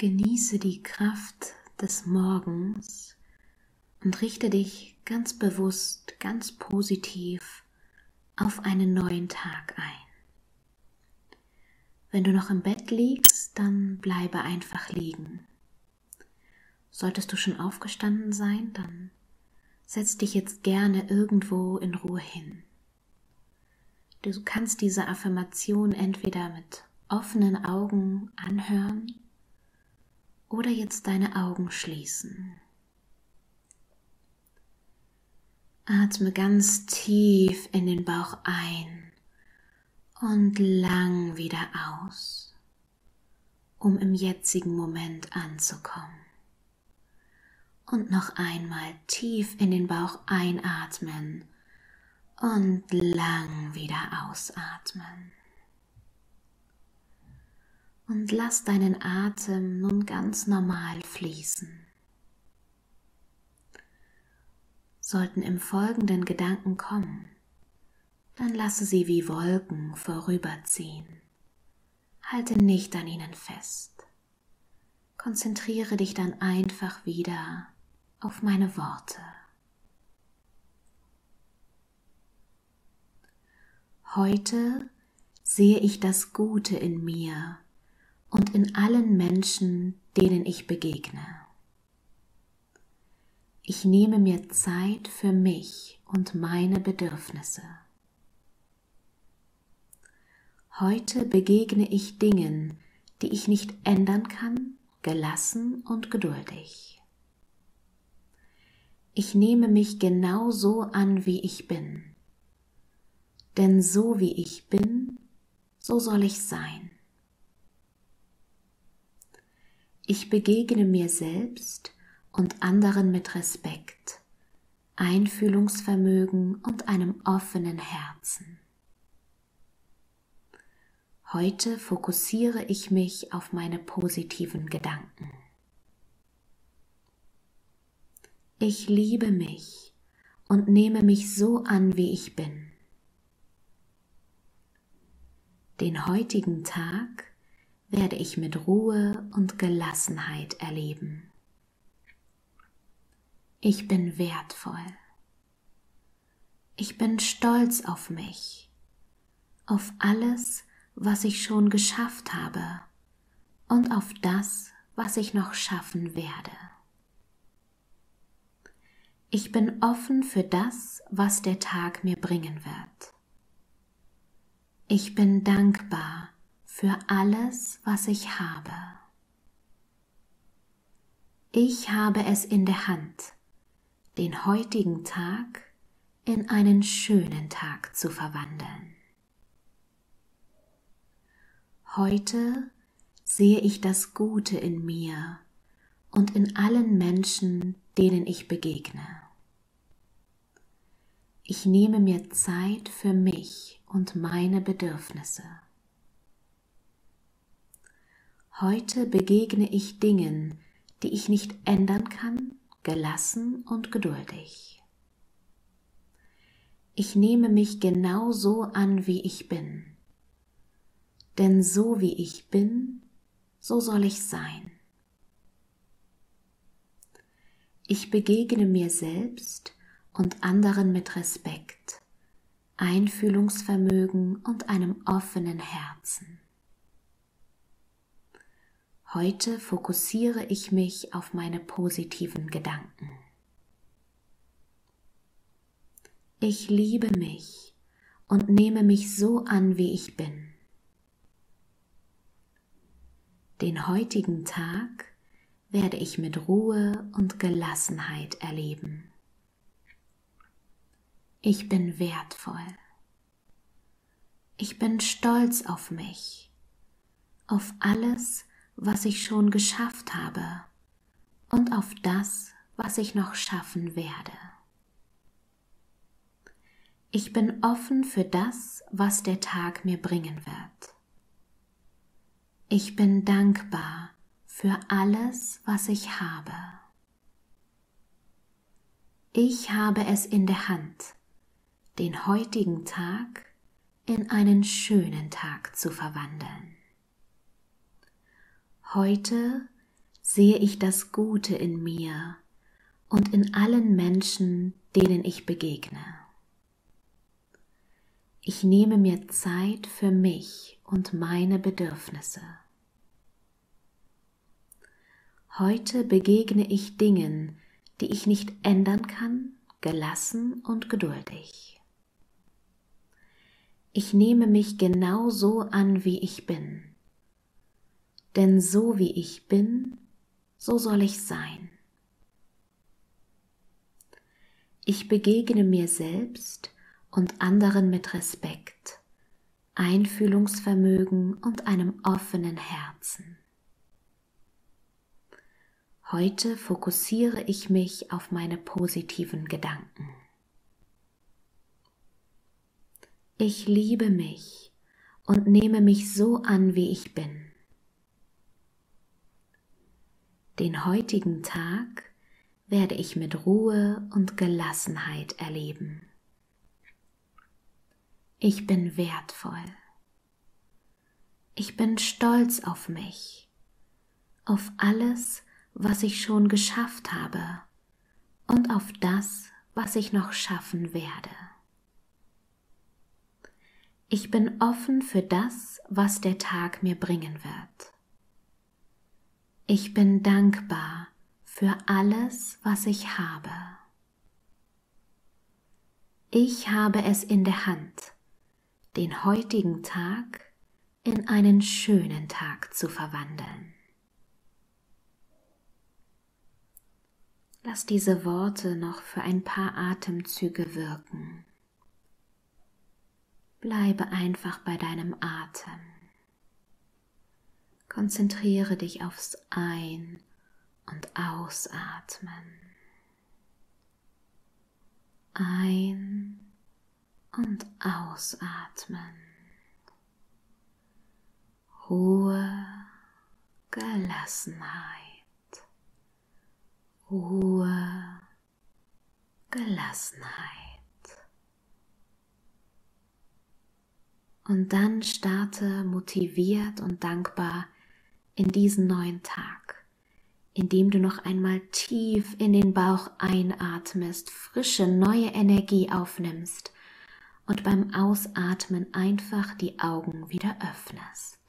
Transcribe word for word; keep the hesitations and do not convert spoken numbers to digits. Genieße die Kraft des Morgens und richte dich ganz bewusst, ganz positiv auf einen neuen Tag ein. Wenn du noch im Bett liegst, dann bleibe einfach liegen. Solltest du schon aufgestanden sein, dann setz dich jetzt gerne irgendwo in Ruhe hin. Du kannst diese Affirmation entweder mit offenen Augen anhören oder jetzt deine Augen schließen. Atme ganz tief in den Bauch ein und lang wieder aus, um im jetzigen Moment anzukommen. Und noch einmal tief in den Bauch einatmen und lang wieder ausatmen. Und lass deinen Atem nun ganz normal fließen. Sollten im Folgenden Gedanken kommen, dann lasse sie wie Wolken vorüberziehen. Halte nicht an ihnen fest. Konzentriere dich dann einfach wieder auf meine Worte. Heute sehe ich das Gute in mir und in allen Menschen, denen ich begegne. Ich nehme mir Zeit für mich und meine Bedürfnisse. Heute begegne ich Dingen, die ich nicht ändern kann, gelassen und geduldig. Ich nehme mich genau so an, wie ich bin. Denn so wie ich bin, so soll ich sein. Ich begegne mir selbst und anderen mit Respekt, Einfühlungsvermögen und einem offenen Herzen. Heute fokussiere ich mich auf meine positiven Gedanken. Ich liebe mich und nehme mich so an, wie ich bin. Den heutigen Tag werde ich mit Ruhe und Gelassenheit erleben. Ich bin wertvoll. Ich bin stolz auf mich, auf alles, was ich schon geschafft habe und auf das, was ich noch schaffen werde. Ich bin offen für das, was der Tag mir bringen wird. Ich bin dankbar für alles, was ich habe. Ich habe es in der Hand, den heutigen Tag in einen schönen Tag zu verwandeln. Heute sehe ich das Gute in mir und in allen Menschen, denen ich begegne. Ich nehme mir Zeit für mich und meine Bedürfnisse. Heute begegne ich Dingen, die ich nicht ändern kann, gelassen und geduldig. Ich nehme mich genau so an, wie ich bin. Denn so wie ich bin, so soll ich sein. Ich begegne mir selbst und anderen mit Respekt, Einfühlungsvermögen und einem offenen Herzen. Heute fokussiere ich mich auf meine positiven Gedanken. Ich liebe mich und nehme mich so an, wie ich bin. Den heutigen Tag werde ich mit Ruhe und Gelassenheit erleben. Ich bin wertvoll. Ich bin stolz auf mich, auf alles, was ich schon geschafft habe und auf das, was ich noch schaffen werde. Ich bin offen für das, was der Tag mir bringen wird. Ich bin dankbar für alles, was ich habe. Ich habe es in der Hand, den heutigen Tag in einen schönen Tag zu verwandeln. Heute sehe ich das Gute in mir und in allen Menschen, denen ich begegne. Ich nehme mir Zeit für mich und meine Bedürfnisse. Heute begegne ich Dingen, die ich nicht ändern kann, gelassen und geduldig. Ich nehme mich genau so an, wie ich bin. Denn so wie ich bin, so soll ich sein. Ich begegne mir selbst und anderen mit Respekt, Einfühlungsvermögen und einem offenen Herzen. Heute fokussiere ich mich auf meine positiven Gedanken. Ich liebe mich und nehme mich so an, wie ich bin. Den heutigen Tag werde ich mit Ruhe und Gelassenheit erleben. Ich bin wertvoll. Ich bin stolz auf mich, auf alles, was ich schon geschafft habe und auf das, was ich noch schaffen werde. Ich bin offen für das, was der Tag mir bringen wird. Ich bin dankbar für alles, was ich habe. Ich habe es in der Hand, den heutigen Tag in einen schönen Tag zu verwandeln. Lass diese Worte noch für ein paar Atemzüge wirken. Bleibe einfach bei deinem Atem. Konzentriere dich aufs Ein- und Ausatmen. Ein- und Ausatmen. Ruhe, Gelassenheit. Ruhe, Gelassenheit. Und dann starte motiviert und dankbar in diesen neuen Tag, indem du noch einmal tief in den Bauch einatmest, frische, neue Energie aufnimmst und beim Ausatmen einfach die Augen wieder öffnest.